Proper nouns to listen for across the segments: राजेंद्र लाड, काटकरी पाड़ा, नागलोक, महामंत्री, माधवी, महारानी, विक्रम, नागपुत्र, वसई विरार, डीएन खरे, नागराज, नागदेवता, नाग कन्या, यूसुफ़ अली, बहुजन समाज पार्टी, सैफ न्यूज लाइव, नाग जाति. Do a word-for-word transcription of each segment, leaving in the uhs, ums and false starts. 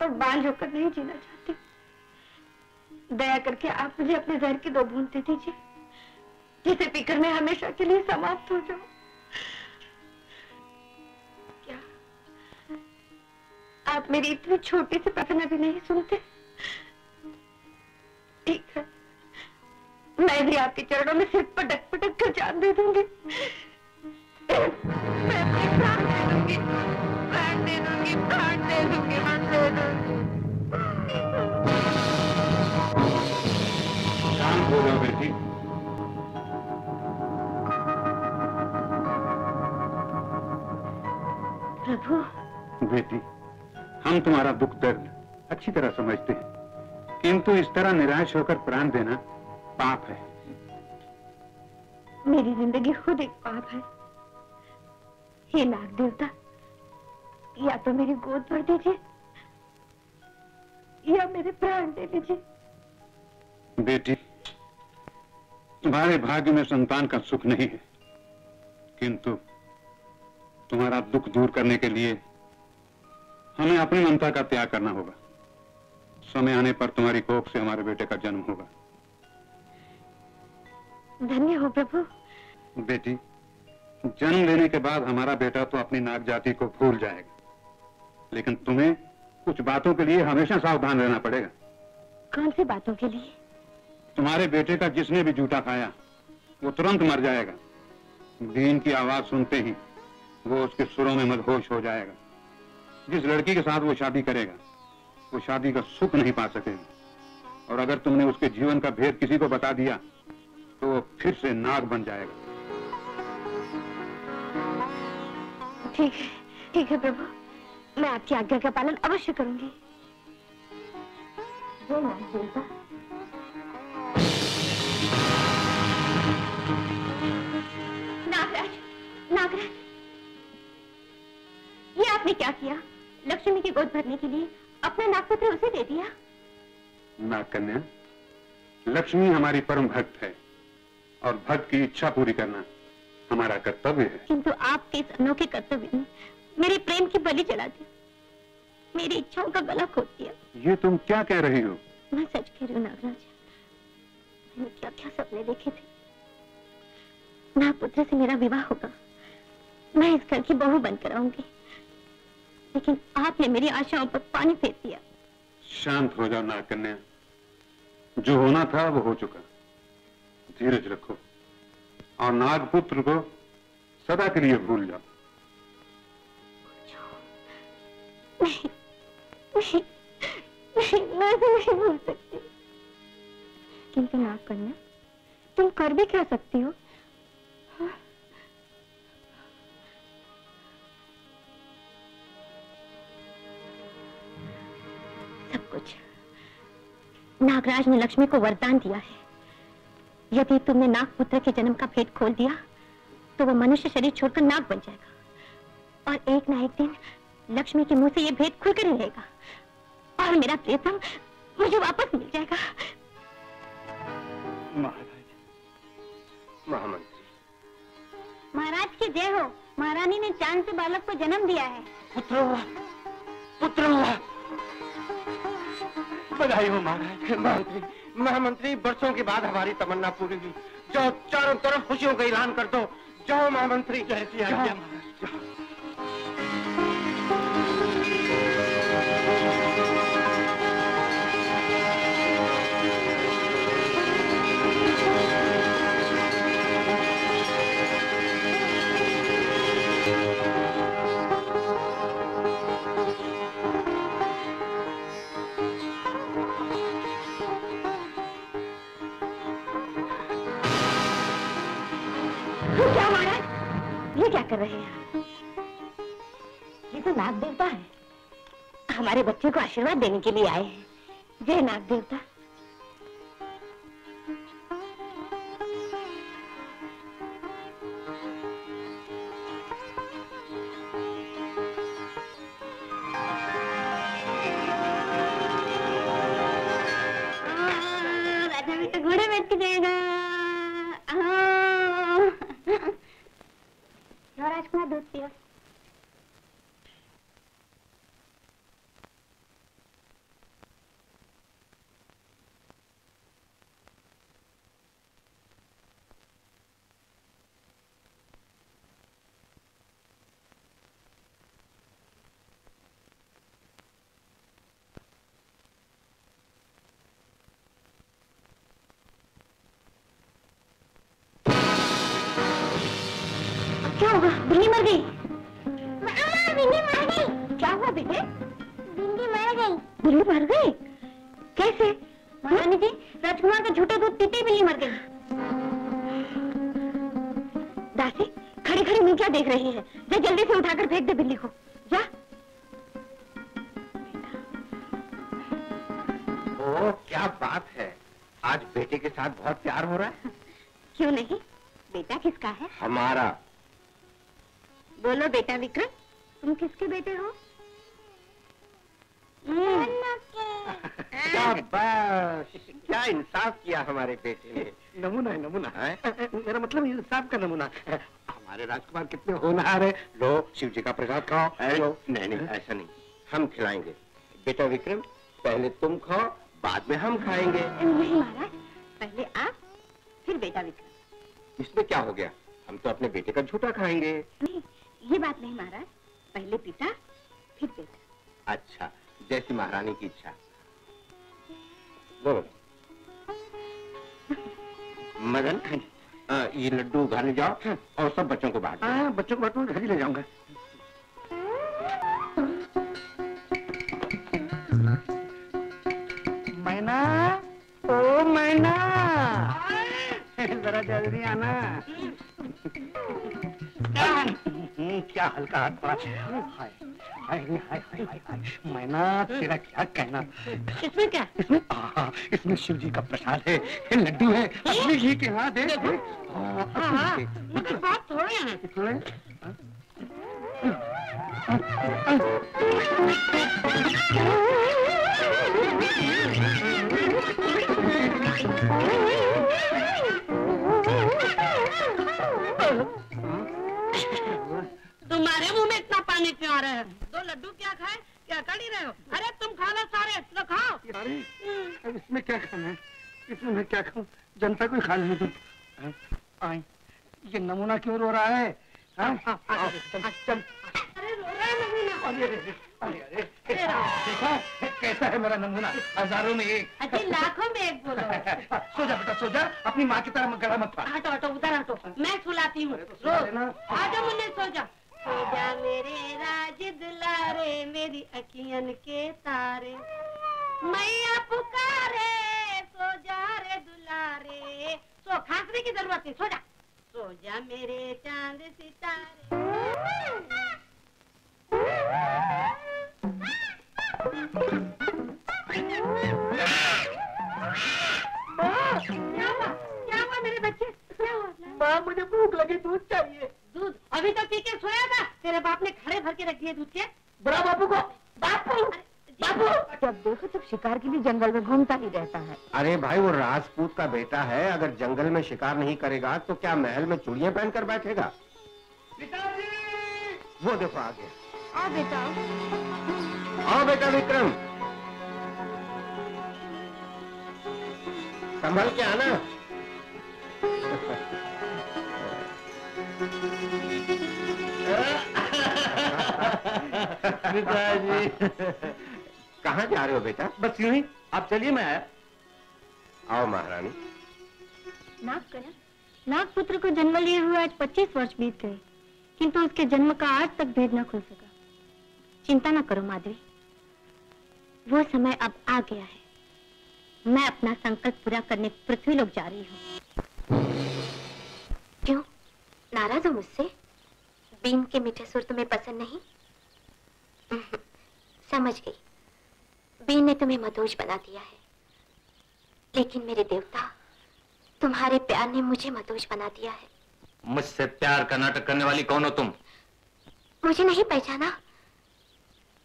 पर बाल होकर नहीं जीना चाहती। दया करके आप मुझे अपने जहर की दो बूंद दे दीजिए, जिसे पीकर मैं हमेशा के लिए समाप्त हो जाऊं। क्या आप मेरी इतनी छोटी सी प्रार्थना भी नहीं सुनते? ठीक है, मैं भी आपके चरणों में सिर पटक पटक कर जान दे दूंगी। मैं प्राण दे दूंगी, प्राण दे दूंगी, प्राण दे दूंगी, प्राण दे दूंगी। शांत हो जाओ बेटी। प्रभु। बेटी, हम तुम्हारा दुख दर्द अच्छी तरह समझते हैं, किंतु इस तरह निराश होकर प्राण देना पाप है। मेरी जिंदगी खुद एक पाप है। हे नाग देवता, या तो मेरी गोद भर दीजिए या मेरे प्राण दे दीजिए। बेटी, तुम्हारे भाग्य में संतान का सुख नहीं है, किंतु तुम्हारा दुख दूर करने के लिए हमें अपनी ममता का त्याग करना होगा। समय आने पर तुम्हारी कोख से हमारे बेटे का जन्म होगा। धन्य हो प्रभु। बेटी, जन्म लेने के बाद हमारा बेटा तो अपनी नाग जाति को भूल जाएगा, लेकिन तुम्हें कुछ बातों के लिए हमेशा सावधान रहना पड़ेगा। कौन सी बातों के लिए? तुम्हारे बेटे का जिसने भी जूठा खाया वो तुरंत मर जाएगा। दीन की आवाज सुनते ही वो उसके सुरों में मदहोश हो जाएगा। जिस लड़की के साथ वो शादी करेगा वो शादी का सुख नहीं पा सकेगा, और अगर तुमने उसके जीवन का भेद किसी को बता दिया तो वो फिर से नाग बन जाएगा। ठीक है, ठीक है प्रभु, मैं आपकी आज्ञा का पालन अवश्य करूंगी। जय नाग देवता। नागराज, नागराज, ये आपने क्या किया? लक्ष्मी की गोद भरने के लिए अपना नागपुत्र उसे दे दिया। नाग कन्या, लक्ष्मी हमारी परम भक्त है और भक्त की इच्छा पूरी करना हमारा कर्तव्य है। किंतु आपके इस अनोखे कर्तव्य ने मेरे प्रेम की बलि जला दी, मेरी इच्छाओं का गला खोद दिया। ये तुम क्या कह रही हो? मैं सच कह रही हूँ नागराज। मैंने क्या क्या सपने देखे थे। नागपुत्र से मेरा विवाह होगा, मैं इस घर की बहू बनकर आऊंगी, लेकिन आपने मेरी आशाओं पर पानी फेर दिया। शांत हो जाओ नाग कन्या, जो होना था वो हो चुका। धीरज रखो और नागपुत्र को सदा के लिए भूल जाओ। नहीं, नहीं, नहीं, मैं नहीं भूल सकती। किंतु नाग कन्या, तुम कर भी क्या सकती हो? हाँ? सब कुछ नागराज ने लक्ष्मी को वरदान दिया है। यदि तुमने नागपुत्र के जन्म का भेद खोल दिया तो वो मनुष्य शरीर छोड़कर नाग बन जाएगा, और एक ना एक दिन लक्ष्मी के मुंह से ये भेद खुलकर ही रहेगा और मेरा प्रियतम मुझे वापस मिल जाएगा। महाराज, महामंत्री। महाराज की जय हो। महारानी ने चांद से बालक को जन्म दिया है। पुत्र हुआ, पुत्र हुआ। बधाई हो महाराज। महामंत्री, महामंत्री, बरसों के बाद हमारी तमन्ना पूरी हुई। जाओ, चारों तरफ खुशियों का ऐलान कर दो। जाओ महामंत्री। जय श्री राम। क्या कर रहे हैं? ये तो नाग देवता है, हमारे बच्चे को आशीर्वाद देने के लिए आए हैं। जय नाग देवता। राजा भी तो घोड़े बैठ के जाएगा। दूध पियो। क्या हुआ? बिल्ली मर गई। मामा बिल्ली मर गई। क्या हुआ बेटे? बिल्ली मर गई। बिल्ली मर गई? कैसे? महारानी जी राजकुमार का झूठा दूध पीते बिल्ली मर गई। दासी खड़ी खड़ी मुँह क्या देख रही है? जा जल्दी से उठाकर फेंक दे बिल्ली को। जा। ओ, क्या बात है, आज बेटे के साथ बहुत प्यार हो रहा है। क्यों नहीं, बेटा किसका है? हमारा। बोलो बेटा विक्रम, तुम किसके बेटे हो? शाबाश, क्या इंसाफ किया हमारे बेटे ने। नमूना है, नमूना है, मेरा मतलब इंसाफ का नमूना। हमारे राजकुमार कितने होनहार है। लो शिव जी का प्रसाद खाओ। नहीं नहीं ऐसा नहीं, हम खिलाएंगे। बेटा विक्रम पहले तुम खाओ, बाद में हम खाएंगे। नहीं महाराज, पहले आप फिर बेटा विक्रम। इसमें क्या हो गया, हम तो अपने बेटे का झूठा खाएंगे। नहीं ये बात नहीं महाराज, पहले पिता फिर बेटा। अच्छा जैसी महारानी की इच्छा। बोलो मदन, आ, ये लड्डू उघाने जाओ और सब बच्चों को बांट। हाँ बच्चों को बांटूंगा, घर ही ले जाऊंगा। मैना, ओ मैना, जरा जल्दी आना। क्या हल्का हाथ पड़ा। हाय हाय हाय हाय मैना, तेरा क्या कहना। इसमें क्या? इसमें आ, इसमें शिव जी का प्रसाद है, लड्डू है, अपने घी के हाथ है। बहुत थोड़े हैं, थोड़े। तुम्हारे मुंह में इतना पानी क्यों आ रहा है? दो लड्डू क्या खाए, क्या कर ही रहे हो? अरे तुम खाना सारे तो खाओ। अब इसमें क्या खाना है, इसमें मैं क्या खाऊं? जनता को खा लेने दो। ये नमूना क्यों रो रहा है? हाँ हाँ चल। अरे अरे देखा कैसा है मेरा नमूना, हजारों में एक, अरे लाखों में एक। बोलो सोजा बेटा सोजा, अपनी माँ की तरह गला मत। हटो हटो उधर हटो, मैं सुलाती हूँ। आजा मुन्ने सोजा। सोजा मेरे राज दुलारे, मेरी अखियन के तारे, मैया पुकारे सोजा रे दुलारे। सो खांसने की जरूरत है, सोजा सोजा मेरे चांद सितारे। क्या हुआ मेरे बच्चे, क्या हुआ? माँ मुझे भूख लगी, दूध चाहिए। दूध अभी तक पी के सोया था, तेरे बाप ने खड़े भर के रख दिए दूध के। बुरा बापू को, बापू बापू जब देखो तब शिकार के लिए जंगल में घूमता ही रहता है। अरे भाई वो राजपूत का बेटा है, अगर जंगल में शिकार नहीं करेगा तो क्या महल में चूड़ियाँ पहन कर बैठेगा? वो देखो आ गया। आ बेटा, आ बेटा विक्रम, संभल के आना। पिताजी कहाँ जा रहे हो बेटा? बस यूं ही, आप चलिए मैं आया। आओ महारानी। नाग कन्या नागपुत्र को जन्म लिए हुए आज पच्चीस वर्ष बीत गए, किंतु उसके जन्म का आज तक भेद न खुल सका। चिंता न करो माधवी, वो समय अब आ गया है। मैं अपना संकल्प पूरा करने पृथ्वी लोक जा रही हूँ। क्यों नाराज हो मुझसे? बीन के मीठे सुर तुम्हें पसंद नहीं? समझ गई, बीन ने तुम्हें मदहोश बना दिया है। लेकिन मेरे देवता, तुम्हारे प्यार ने मुझे मदहोश बना दिया है। मुझसे प्यार का नाटक करने वाली कौन हो तुम? मुझे नहीं पहचाना?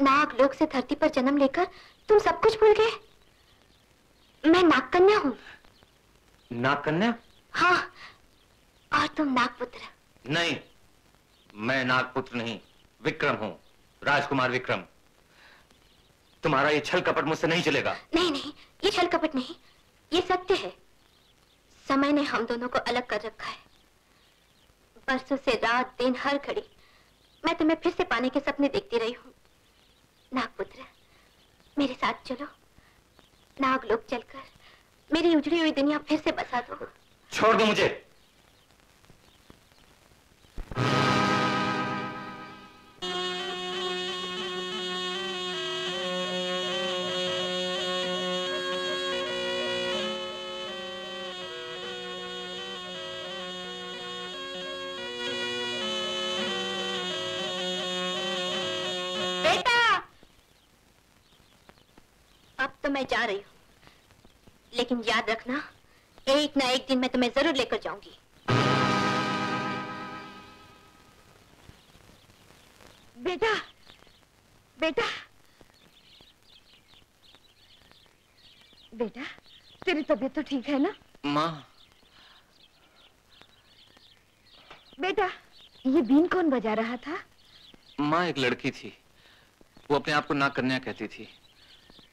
नागलोक से धरती पर जन्म लेकर तुम सब कुछ भूल गए। मैं नाग कन्या हूँ। नाग कन्या? हाँ, और तुम नागपुत्र। नहीं, मैं नागपुत्र नहीं, विक्रम हूँ, राजकुमार विक्रम। तुम्हारा ये छल कपट मुझसे नहीं चलेगा। नहीं नहीं, ये छल कपट नहीं, ये सत्य है। समय ने हम दोनों को अलग कर रखा है। बरसों से रात दिन हर घड़ी मैं तुम्हें फिर से पाने के सपने देखती रही हूँ। नागपुत्र मेरे साथ चलो, नागलोक चलकर मेरी उजड़ी हुई दुनिया फिर से बसा दो। छोड़ दो मुझे। मैं जा रही हूँ, लेकिन याद रखना एक ना एक दिन मैं तुम्हें जरूर लेकर जाऊंगी। बेटा, बेटा, बेटा, तेरी तबीयत तो ठीक है ना? माँ। बेटा, ये बीन कौन बजा रहा था? माँ, एक लड़की थी, वो अपने आप को नाग कन्या कहती थी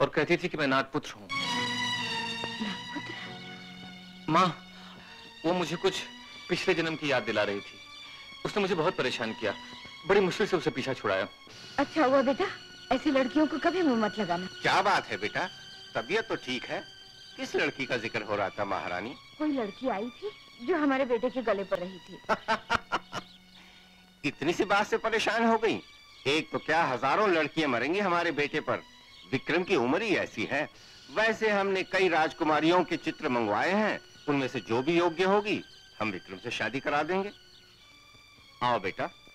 और कहती थी कि मैं नागपुत्र हूँ। नागपुत्र? माँ, वो मुझे कुछ पिछले जन्म की याद दिला रही थी। उसने मुझे बहुत परेशान किया, बड़ी मुश्किल से उसे पीछा छुड़ाया। अच्छा हुआ बेटा, ऐसी लड़कियों को कभी मुंह मत लगाना। क्या बात है बेटा, तबीयत तो ठीक है। किस लड़की का जिक्र हो रहा था महारानी? कोई लड़की आई थी जो हमारे बेटे के गले पर रही थी। इतनी सी बात से परेशान हो गई? एक तो क्या हजारों लड़कियां मरेंगी हमारे बेटे पर, विक्रम की उम्र ही ऐसी है। वैसे हमने कई राजकुमारियों के चित्र मंगवाए हैं, उनमें से जो भी योग्य होगी हम विक्रम से शादी करा देंगे। आओ बेटा,